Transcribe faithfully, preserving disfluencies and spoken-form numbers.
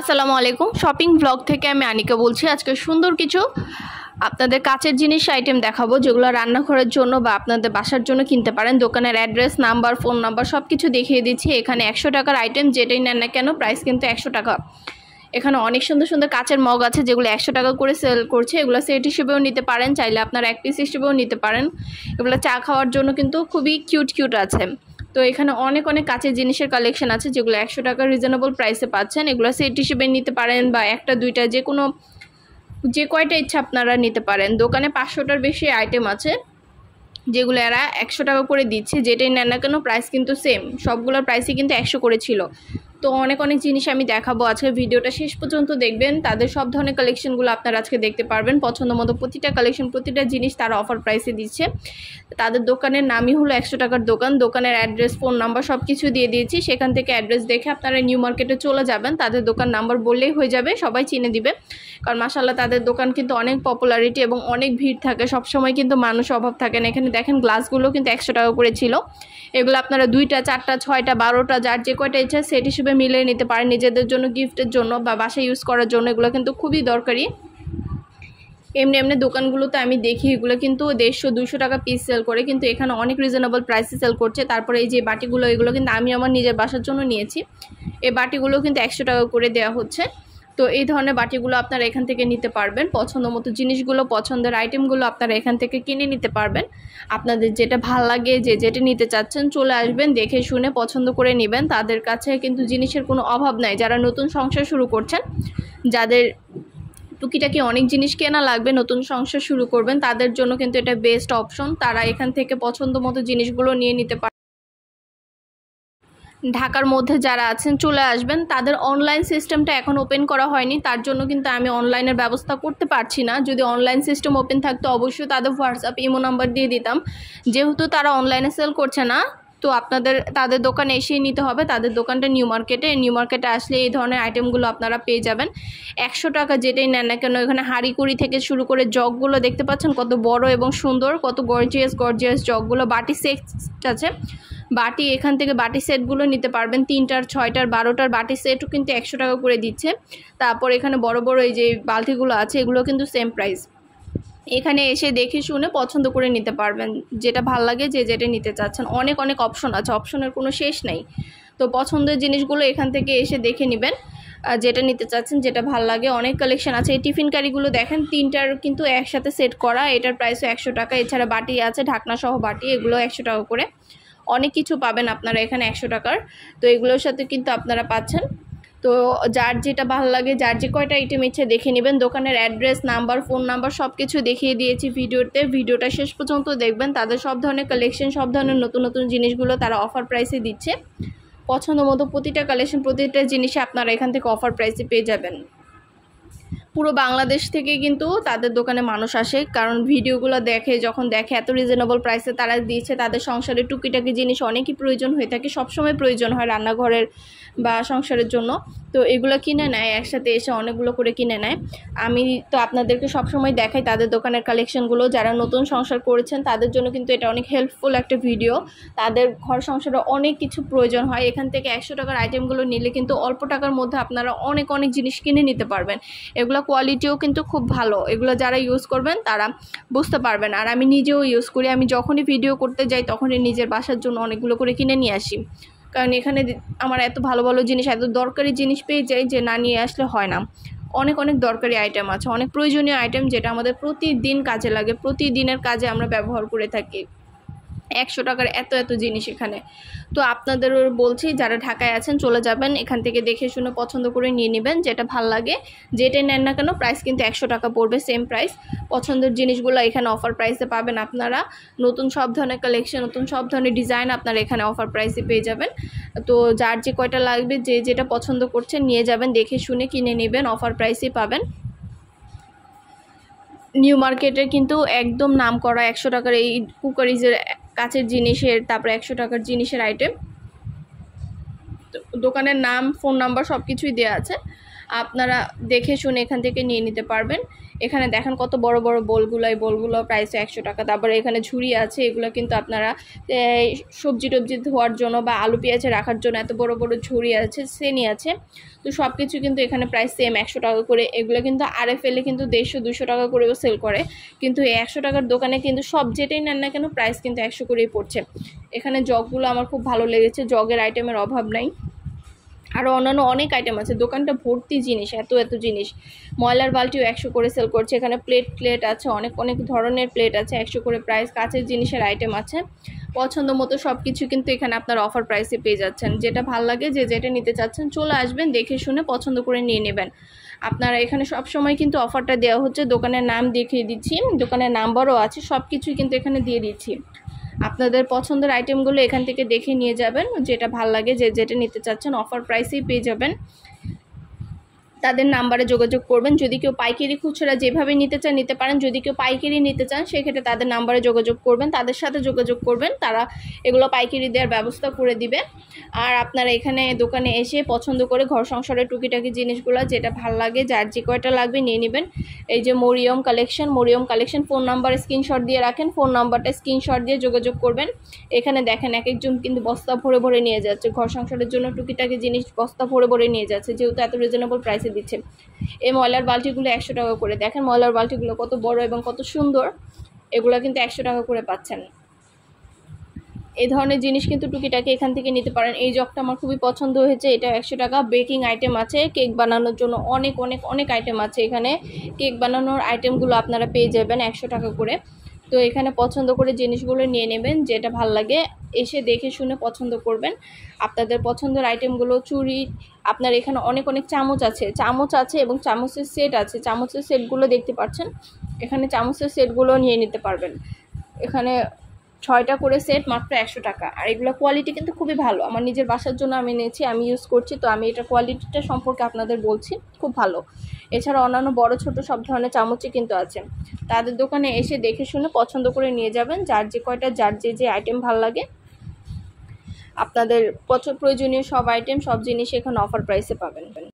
আসসালামু আলাইকুম shopping blog থেকে আমি আনিকা বলছি। আজকে সুন্দর কিছু আপনাদের কাছের জিনিস আইটেম দেখাবো, যেগুলো রান্নাঘরের জন্য বা আপনাদের বাসার জন্য কিনতে পারেন। দোকানের অ্যাড্রেস, নাম্বার, ফোন নাম্বার সব কিছু দেখিয়ে দিচ্ছি। এখানে একশো টাকার আইটেম যেটাই নেন না কেন প্রাইস কিন্তু একশো টাকা। এখানে অনেক সুন্দর সুন্দর কাচের মগ আছে যেগুলো একশো টাকা করে সেল করছে। এগুলো সেট হিসেবেও নিতে পারেন, চাইলে আপনারা এক পিস হিসেবেও নিতে পারেন। এগুলো চা খাওয়ার জন্য কিন্তু খুবই কিউট কিউট আছে। তো এখানে অনেক অনেক কাচের জিনিসের কালেকশন আছে যেগুলো একশো টাকার রিজনেবল প্রাইসে পাচ্ছেন। এগুলো সেট হিসেবে নিতে পারেন বা একটা দুইটা যে কোনো যে কয়টা ইচ্ছা আপনারা নিতে পারেন। দোকানে পাঁচশোটার বেশি আইটেম আছে যেগুলো এরা একশো টাকা করে দিচ্ছে। যেটাই নেন না কেন প্রাইস কিন্তু সেম, সবগুলোর প্রাইসই কিন্তু একশো করে ছিল। তো অনেক অনেক জিনিস আমি দেখাবো আজকে, ভিডিওটা শেষ পর্যন্ত দেখবেন। তাদের সব ধরনের কালেকশনগুলো আপনারা আজকে দেখতে পারবেন। পছন্দ মতো প্রতিটা কালেকশন, প্রতিটা জিনিস তারা অফার প্রাইসে দিচ্ছে। তাদের দোকানের নামই হলো একশো টাকার দোকান। দোকানের অ্যাড্রেস, ফোন নাম্বার সব কিছু দিয়ে দিয়েছি। সেখান থেকে অ্যাড্রেস দেখে আপনারা নিউ মার্কেটে চলে যাবেন। তাদের দোকান নাম্বার বললেই হয়ে যাবে, সবাই চিনে দিবে। কারণ মাশাআল্লাহ তাদের দোকান কিন্তু অনেক পপুলারিটি এবং অনেক ভিড় থাকে, সবসময় কিন্তু মানুষ অভাব থাকে না। এখানে দেখেন গ্লাসগুলো কিন্তু একশো টাকা করে ছিল। এগুলো আপনারা দুইটা, চারটা, ছয়টা, বারোটা যার যে কয়টা ইচ্ছা সেট হিসেবে মিলে নিতে পারেন, নিজেদের জন্য, গিফটের জন্য বা বাসায় ইউজ করার জন্য। এগুলো কিন্তু খুবই দরকারি। এমনি এমনি দোকানগুলোতে আমি দেখি এগুলো কিন্তু দেড়শো দুশো টাকা পিস সেল করে, কিন্তু এখানে অনেক রিজনেবল প্রাইসে সেল করছে। তারপরে এই যে বাটিগুলো, এগুলো কিন্তু আমি আমার নিজের বাসার জন্য নিয়েছি। এই বাটিগুলো কিন্তু একশো টাকা করে দেওয়া হচ্ছে। তো এই ধরনের বাটিগুলো আপনারা এখান থেকে নিতে পারবেন। পছন্দ মতো জিনিসগুলো, পছন্দের আইটেমগুলো আপনারা এখান থেকে কিনে নিতে পারবেন। আপনাদের যেটা ভাল লাগে, যে যেটা নিতে চাচ্ছেন চলে আসবেন, দেখে শুনে পছন্দ করে নেবেন। তাদের কাছে কিন্তু জিনিসের কোনো অভাব নাই। যারা নতুন সংসার শুরু করছেন, যাদের টুকিটাকি অনেক জিনিস কেনা লাগবে, নতুন সংসার শুরু করবেন, তাদের জন্য কিন্তু এটা বেস্ট অপশন। তারা এখান থেকে পছন্দ মতো জিনিসগুলো নিয়ে নিতে পারবেন। ঢাকার মধ্যে যারা আছেন চলে আসবেন। তাদের অনলাইন সিস্টেমটা এখন ওপেন করা হয়নি, তার জন্য কিন্তু আমি অনলাইনের ব্যবস্থা করতে পারছি না। যদি অনলাইন সিস্টেম ওপেন থাকতো অবশ্যই তাদের হোয়াটসঅ্যাপ, ইমো নাম্বার দিয়ে দিতাম। যেহেতু তারা অনলাইনে সেল করছে না, তো আপনাদের তাদের দোকানে এসেই নিতে হবে। তাদের দোকানটা নিউ মার্কেটে। নিউ মার্কেটে আসলে এই ধরনের আইটেমগুলো আপনারা পেয়ে যাবেন। একশো টাকা যেটাই নেন না কেন এখানে হাঁড়িকুড়ি থেকে শুরু করে জগগুলো দেখতে পাচ্ছেন কত বড় এবং সুন্দর, কত গর্জিয়াস গর্জিয়াস জগগুলো। বাটি সেট আছে, বাটি এখান থেকে বাটি সেটগুলো নিতে পারবেন। তিনটার, ছয়টার, বারোটার বাটি সেটও কিন্তু একশো টাকা করে দিচ্ছে। তারপর এখানে বড় বড় এই যে বালতিগুলো আছে, এগুলো কিন্তু সেম প্রাইস। এখানে এসে দেখে শুনে পছন্দ করে নিতে পারবেন, যেটা ভাল লাগে, যে যেটা নিতে চাচ্ছেন। অনেক অনেক অপশন আছে, অপশনের কোনো শেষ নাই। তো পছন্দের জিনিসগুলো এখান থেকে এসে দেখে নেবেন, যেটা নিতে চাচ্ছেন, যেটা ভাল লাগে। অনেক কালেকশন আছে। এই টিফিন কারিগুলো দেখেন, তিনটার কিন্তু একসাথে সেট করা, এটার প্রাইসও একশো টাকা। এছাড়া বাটি আছে, ঢাকনাসহ বাটি, এগুলো একশো টাকা করে। অনেক কিছু পাবেন আপনারা এখানে একশো টাকার। তো এগুলোর সাথে কিন্তু আপনারা পাচ্ছেন। তো যার যেটা ভালো লাগে, যার যে কয়টা আইটেম ইচ্ছে দেখে নেবেন। দোকানের অ্যাড্রেস, নাম্বার, ফোন নাম্বার সব কিছু দেখিয়ে দিয়েছি ভিডিওতে। ভিডিওটা শেষ পর্যন্ত দেখবেন। তাদের সব ধরনের কালেকশন, সব ধরনের নতুন নতুন জিনিসগুলো তারা অফার প্রাইসে দিচ্ছে। পছন্দ মতো প্রতিটা কালেকশন, প্রতিটা জিনিসে আপনারা এখান থেকে অফার প্রাইসে পেয়ে যাবেন। পুরো বাংলাদেশ থেকে কিন্তু তাদের দোকানে মানুষ আসে, কারণ ভিডিওগুলো দেখে, যখন দেখে এত রিজনেবল প্রাইসে তারা দিয়েছে। তাদের সংসারে টুকিটাকি জিনিস অনেকই প্রয়োজন হয়ে থাকে, সবসময় প্রয়োজন হয় রান্নাঘরের বা সংসারের জন্য। তো এগুলো কিনে নেয়, একসাথে এসে অনেকগুলো করে কিনে নেয়। আমি তো আপনাদেরকে সবসময় দেখাই তাদের দোকানের কালেকশনগুলো। যারা নতুন সংসার করেছেন তাদের জন্য কিন্তু এটা অনেক হেল্পফুল একটা ভিডিও। তাদের ঘর সংসারে অনেক কিছু প্রয়োজন হয়। এখান থেকে একশো টাকার আইটেমগুলো নিলে কিন্তু অল্প টাকার মধ্যে আপনারা অনেক অনেক জিনিস কিনে নিতে পারবেন। এগুলো কোয়ালিটিও কিন্তু খুব ভালো। এগুলো যারা ইউজ করবেন তারা বুঝতে পারবেন। আর আমি নিজেও ইউজ করি। আমি যখনই ভিডিও করতে যাই তখনই নিজের বাসার জন্য অনেকগুলো করে কিনে নিয়ে আসি, কারণ এখানে আমার এত ভালো ভালো জিনিস, এত দরকারি জিনিস পেয়ে যাই যে না নিয়ে আসলে হয় না। অনেক অনেক দরকারি আইটেম আছে, অনেক প্রয়োজনীয় আইটেম, যেটা আমাদের প্রতিদিন কাজে লাগে, প্রতিদিনের কাজে আমরা ব্যবহার করে থাকি। একশো টাকার এত এত জিনিস এখানে। তো আপনাদেরও বলছি, যারা ঢাকায় আছেন চলে যাবেন, এখান থেকে দেখে শুনে পছন্দ করে নিয়ে নেবেন। যেটা ভাল লাগে, যেটা নেন না কেন প্রাইস কিন্তু একশো টাকা পড়বে, সেম প্রাইস। পছন্দের জিনিসগুলো এখানে অফার প্রাইসে পাবেন আপনারা। নতুন সব ধরনের কালেকশন, নতুন সব ধরনের ডিজাইন আপনারা এখানে অফার প্রাইসে পেয়ে যাবেন। তো যার যে কয়টা লাগবে, যে যেটা পছন্দ করছেন নিয়ে যাবেন, দেখে শুনে কিনে নেবেন, অফার প্রাইসে পাবেন। নিউ মার্কেটের কিন্তু একদম নাম করা একশো টাকার এই কুকারিজের কাছের জিনিসের, তারপরে একশো টাকার জিনিসের আইটেম। দোকানের নাম ফোন নাম্বার সব কিছুই দেওয়া আছে, আপনারা দেখে শুনে এখান থেকে নিয়ে নিতে পারবেন। এখানে দেখেন কত বড় বড় বোলগুলো, এই বোলগুলো প্রাইস একশো টাকা। তারপরে এখানে ঝুড়ি আছে, এগুলো কিন্তু আপনারা সবজি টবজি ধোয়ার জন্য বা আলু পেঁয়াজে রাখার জন্য এত বড় বড় ঝুড়ি আছে, সেনি আছে। তো সব কিছু কিন্তু এখানে প্রাইস সেম একশো টাকা করে। এগুলো কিন্তু আর এফ এলে কিন্তু দেড়শো দুশো টাকা করেও সেল করে, কিন্তু এই একশো টাকার দোকানে কিন্তু সব যেটাই নেন না কেন প্রাইস কিন্তু একশো করেই পড়ছে। এখানে জগগুলো আমার খুব ভালো লেগেছে, জগের আইটেমের অভাব নাই। আরও অন্যান্য অনেক আইটেম আছে, দোকানটা ভর্তি জিনিস, এত এত জিনিস। ময়লার বালটিও একশো করে সেল করছে। এখানে প্লেট প্লেট আছে, অনেক অনেক ধরনের প্লেট আছে, একশো করে প্রাইস। কাঁচের জিনিসের আইটেম আছে, পছন্দ মতো সব কিছু কিন্তু এখানে আপনার অফার প্রাইসে পেয়ে যাচ্ছেন। যেটা ভাল লাগে, যে যেটা নিতে চাচ্ছেন চলে আসবেন, দেখে শুনে পছন্দ করে নিয়ে নেবেন। আপনারা এখানে সব সময় কিন্তু অফারটা দেওয়া হচ্ছে, দোকানের নাম দেখিয়ে দিচ্ছি, দোকানের নাম্বারও আছে, সব কিছুই কিন্তু এখানে দিয়ে দিচ্ছি। আপনাদের পছন্দের আইটেমগুলো এখান থেকে দেখে নিয়ে যাবেন, যেটা ভাল লাগে, যে যেটা নিতে চাচ্ছেন অফার প্রাইসেই পেয়ে যাবেন। তাদের নাম্বারে যোগাযোগ করবেন। যদি কেউ পাইকারি খুচরা যেভাবে নিতে চান নিতে পারেন, যদি কেউ পাইকারি নিতে চান সেক্ষেত্রে তাদের নাম্বারে যোগাযোগ করবেন, তাদের সাথে যোগাযোগ করবেন, তারা এগুলো পাইকারি দেওয়ার ব্যবস্থা করে দিবে। আর আপনারা এখানে দোকানে এসে পছন্দ করে ঘর সংসারের টুকিটাকি জিনিসগুলো যেটা ভাল লাগে, যার যে কয়টা লাগবে নিয়ে নেবেন। এই যে Mariam collection, Mariyam collection phone নাম্বারে স্ক্রিনশট দিয়ে রাখেন, ফোন নাম্বারটা স্ক্রিনশট দিয়ে যোগাযোগ করবেন। এখানে দেখেন এক একজন কিন্তু বস্তা ভরে ভরে নিয়ে যাচ্ছে, ঘর সংসারের জন্য টুকিটাকি জিনিস বস্তা ভরে ভরে নিয়ে যাচ্ছে, যেহেতু এত রিজনেবল প্রাইসে দিচ্ছে। এই ময়লার বালতিগুলো একশো টাকা করে, দেখেন ময়লার বালতিগুলো কত বড় এবং কত সুন্দর, এগুলো কিন্তু একশো টাকা করে পাচ্ছেন। এই ধরনের জিনিস কিন্তু টুকিটাকি এখান থেকে নিতে পারেন। এই জগটা আমার খুবই পছন্দ হয়েছে, এটা একশো টাকা। বেকিং আইটেম আছে, কেক বানানোর জন্য অনেক অনেক অনেক আইটেম আছে। এখানে কেক বানানোর আইটেমগুলো আপনারা পেয়ে যাবেন একশো টাকা করে। তো এখানে পছন্দ করে জিনিসগুলো নিয়ে নেবেন, যেটা ভাল লাগে এসে দেখে শুনে পছন্দ করবেন। আপনাদের পছন্দের আইটেমগুলো চুরি, আপনার এখানে অনেক অনেক চামচ আছে, চামচ আছে এবং চামচের সেট আছে, চামচের সেটগুলো দেখতে পাচ্ছেন, এখানে চামচের সেটগুলো নিয়ে নিতে পারবেন। এখানে ছয়টা করে সেট মাত্র একশো টাকা। আর এগুলো কোয়ালিটি কিন্তু খুবই ভালো, আমার নিজের বাসার জন্য আমি নিয়েছি, আমি ইউজ করছি, তো আমি এটা কোয়ালিটিটা সম্পর্কে আপনাদের বলছি, খুব ভালো। এছাড়া অন্যান্য বড় ছোট সব ধরনের চামচই কিন্তু আছে। তাদের দোকানে এসে দেখে শুনে পছন্দ করে নিয়ে যাবেন, যার যে কয়টা যার যে যে আইটেম ভালো লাগে। আপনাদের প্রয়োজনীয় সব আইটেম সব জিনিস এখানে অফার প্রাইসে পাবেন।